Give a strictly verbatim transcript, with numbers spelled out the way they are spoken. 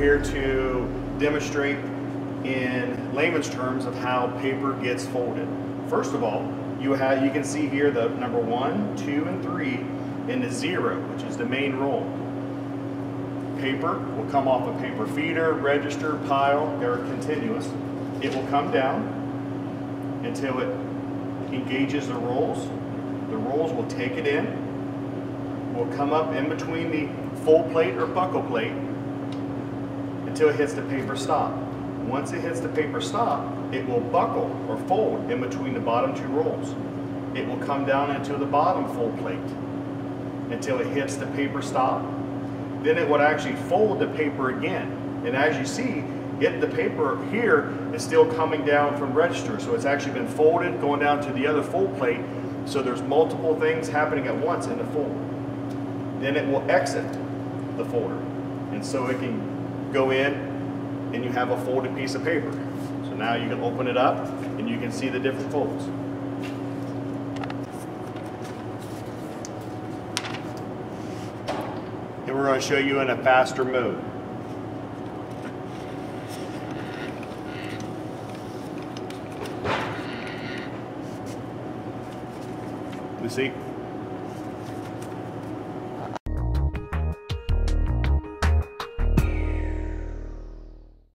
here to demonstrate in layman's terms of how paper gets folded. First of all, you have you can see here the number one, two, and three, and the zero, which is the main roll. Paper will come off a paper feeder, register, pile, they're continuous. It will come down until it engages the rolls. The rolls will take it in, will come up in between the full plate or buckle plate until it hits the paper stop. Once it hits the paper stop, it will buckle or fold in between the bottom two rolls. It will come down into the bottom full plate until it hits the paper stop. Then it would actually fold the paper again. And as you see, it, the paper here is still coming down from register. So it's actually been folded, going down to the other full plate. So there's multiple things happening at once in the folder. Then it will exit the folder. And so it can go in and you have a folded piece of paper. So now you can open it up and you can see the different folds. And we're going to show you in a faster mode. You see?